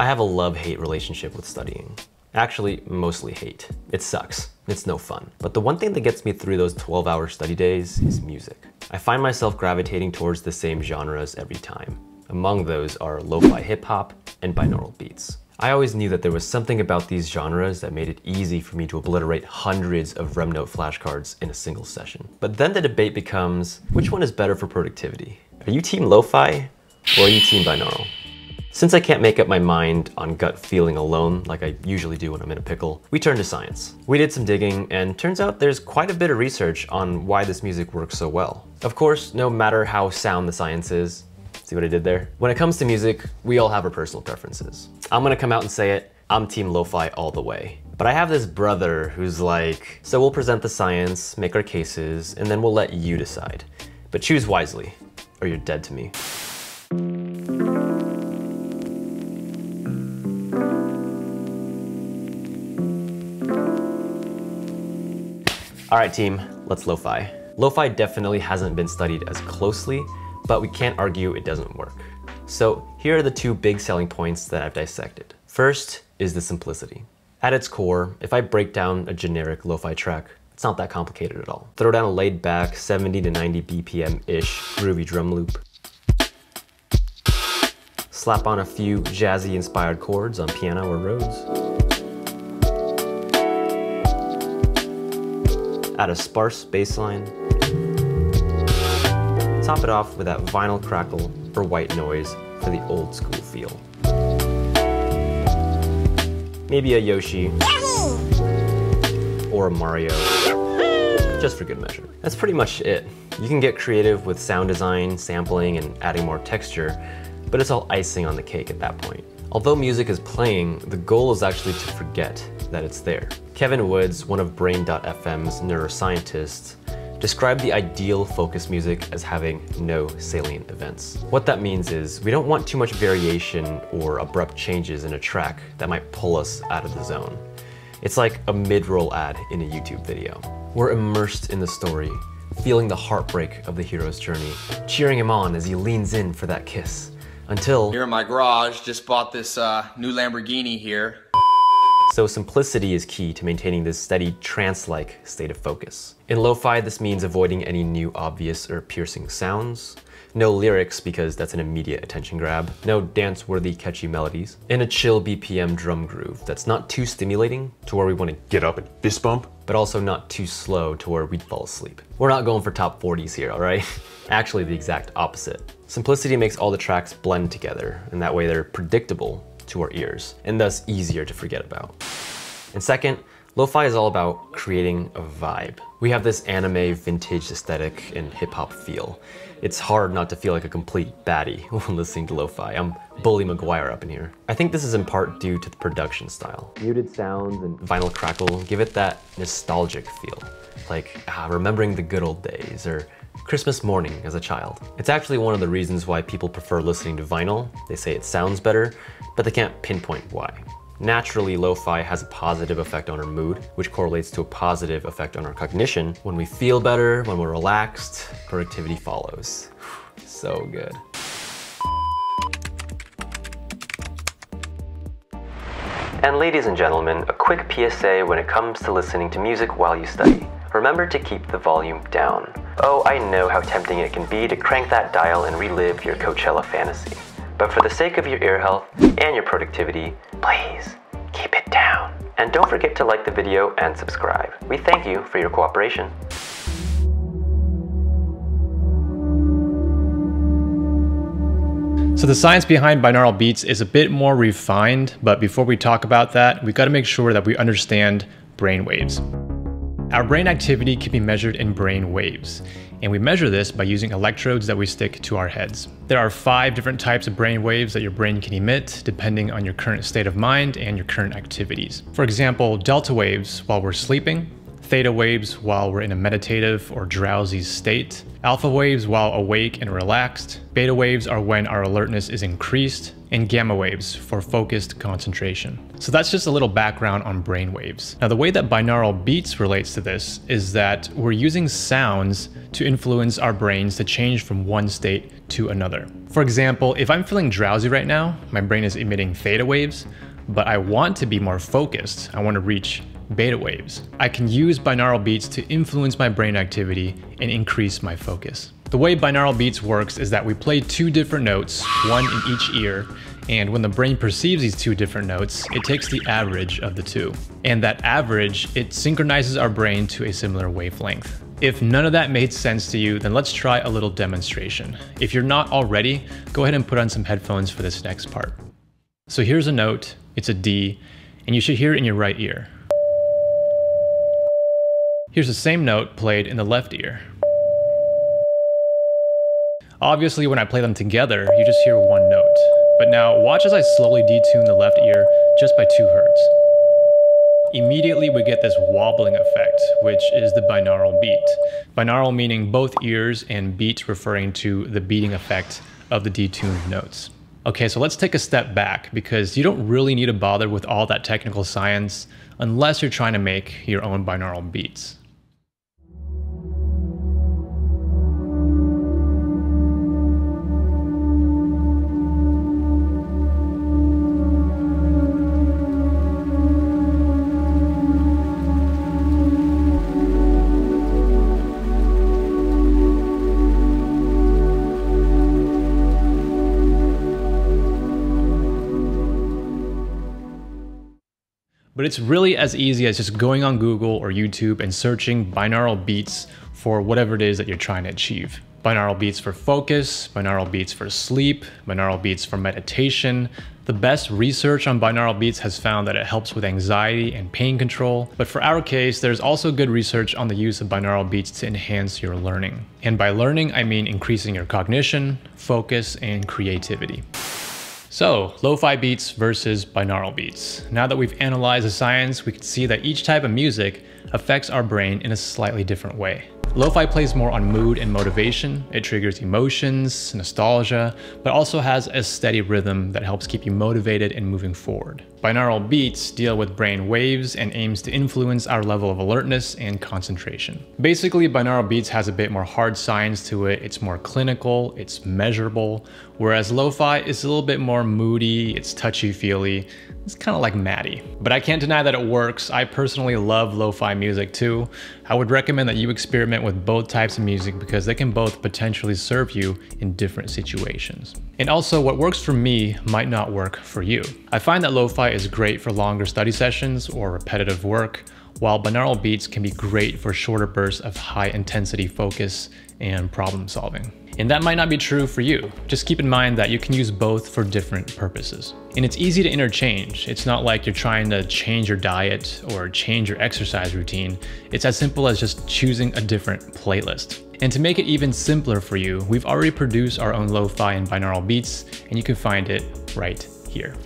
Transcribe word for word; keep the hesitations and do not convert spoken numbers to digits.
I have a love-hate relationship with studying. Actually, mostly hate. It sucks. It's no fun. But the one thing that gets me through those twelve hour study days is music. I find myself gravitating towards the same genres every time. Among those are lo-fi hip-hop and binaural beats. I always knew that there was something about these genres that made it easy for me to obliterate hundreds of RemNote flashcards in a single session. But then the debate becomes, which one is better for productivity? Are you team lo-fi or are you team binaural? Since I can't make up my mind on gut feeling alone like I usually do when I'm in a pickle, we turned to science. We did some digging and turns out there's quite a bit of research on why this music works so well. Of course, no matter how sound the science is, see what I did there? When it comes to music, we all have our personal preferences. I'm gonna come out and say it, I'm team lo-fi all the way. But I have this brother who's like, so we'll present the science, make our cases, and then we'll let you decide. But choose wisely, or you're dead to me. All right, team, let's lo-fi. Lo-fi definitely hasn't been studied as closely, but we can't argue it doesn't work. So here are the two big selling points that I've dissected. First is the simplicity. At its core, if I break down a generic lo-fi track, it's not that complicated at all. Throw down a laid back seventy to ninety B P M-ish groovy drum loop. Slap on a few jazzy inspired chords on piano or Rhodes. Add a sparse bass line. Top it off with that vinyl crackle or white noise for the old school feel. Maybe a Yoshi or a Mario, just for good measure. That's pretty much it. You can get creative with sound design, sampling, and adding more texture, but it's all icing on the cake at that point. Although music is playing, the goal is actually to forget that it's there. Kevin Woods, one of Brain dot F M's neuroscientists, describe the ideal focus music as having no salient events. What that means is we don't want too much variation or abrupt changes in a track that might pull us out of the zone. It's like a mid-roll ad in a YouTube video. We're immersed in the story, feeling the heartbreak of the hero's journey, cheering him on as he leans in for that kiss, until... Here in my garage, just bought this uh, new Lamborghini here. So simplicity is key to maintaining this steady trance-like state of focus. In lo-fi, this means avoiding any new obvious or piercing sounds. No lyrics, because that's an immediate attention grab. No dance-worthy catchy melodies. And a chill B P M drum groove that's not too stimulating to where we want to get up and fist bump, but also not too slow to where we'd fall asleep. We're not going for top forties here, all right? Actually, the exact opposite. Simplicity makes all the tracks blend together, and that way they're predictable to our ears, and thus easier to forget about. And second, lo-fi is all about creating a vibe. We have this anime vintage aesthetic and hip-hop feel. It's hard not to feel like a complete baddie when listening to lo-fi. I'm Bully Maguire up in here. I think this is in part due to the production style. Muted sounds and vinyl crackle give it that nostalgic feel, like ah, remembering the good old days or Christmas morning as a child. It's actually one of the reasons why people prefer listening to vinyl. They say it sounds better, but they can't pinpoint why. Naturally, lo-fi has a positive effect on our mood, which correlates to a positive effect on our cognition. When we feel better, when we're relaxed, productivity follows. So good. And ladies and gentlemen, a quick P S A when it comes to listening to music while you study. Remember to keep the volume down. Oh, I know how tempting it can be to crank that dial and relive your Coachella fantasy. But for the sake of your ear health and your productivity, please keep it down. And don't forget to like the video and subscribe. We thank you for your cooperation. So the science behind binaural beats is a bit more refined, but before we talk about that, we gotta make sure that we understand brain waves. Our brain activity can be measured in brain waves, and we measure this by using electrodes that we stick to our heads. There are five different types of brain waves that your brain can emit, depending on your current state of mind and your current activities. For example, delta waves while we're sleeping, theta waves while we're in a meditative or drowsy state, alpha waves while awake and relaxed, beta waves are when our alertness is increased, and gamma waves for focused concentration. So that's just a little background on brain waves. Now, the way that binaural beats relates to this is that we're using sounds to influence our brains to change from one state to another. For example, if I'm feeling drowsy right now, my brain is emitting theta waves, but I want to be more focused. I want to reach beta waves. I can use binaural beats to influence my brain activity and increase my focus. The way binaural beats works is that we play two different notes, one in each ear, and when the brain perceives these two different notes, it takes the average of the two. And that average, it synchronizes our brain to a similar wavelength. If none of that made sense to you, then let's try a little demonstration. If you're not already, go ahead and put on some headphones for this next part. So here's a note, it's a D, and you should hear it in your right ear. Here's the same note played in the left ear. Obviously, when I play them together, you just hear one note. But now watch as I slowly detune the left ear just by two hertz. Immediately, we get this wobbling effect, which is the binaural beat. Binaural meaning both ears, and beat referring to the beating effect of the detuned notes. Okay, so let's take a step back, because you don't really need to bother with all that technical science unless you're trying to make your own binaural beats. But it's really as easy as just going on Google or YouTube and searching binaural beats for whatever it is that you're trying to achieve. Binaural beats for focus, binaural beats for sleep, binaural beats for meditation. The best research on binaural beats has found that it helps with anxiety and pain control. But for our case, there's also good research on the use of binaural beats to enhance your learning. And by learning, I mean increasing your cognition, focus, and creativity. So, lo-fi beats versus binaural beats. Now that we've analyzed the science, we can see that each type of music affects our brain in a slightly different way. Lo-fi plays more on mood and motivation. It triggers emotions, nostalgia, but also has a steady rhythm that helps keep you motivated and moving forward. Binaural beats deal with brain waves and aims to influence our level of alertness and concentration. Basically, binaural beats has a bit more hard science to it. It's more clinical, it's measurable, whereas lo-fi is a little bit more moody, it's touchy-feely. It's kind of like Maddie. But I can't deny that it works. I personally love lo-fi music too. I would recommend that you experiment with both types of music because they can both potentially serve you in different situations. And also, what works for me might not work for you. I find that lo-fi is great for longer study sessions or repetitive work, while binaural beats can be great for shorter bursts of high intensity focus and problem solving. And that might not be true for you. Just keep in mind that you can use both for different purposes. And it's easy to interchange. It's not like you're trying to change your diet or change your exercise routine. It's as simple as just choosing a different playlist. And to make it even simpler for you, we've already produced our own lo-fi and binaural beats, and you can find it right here.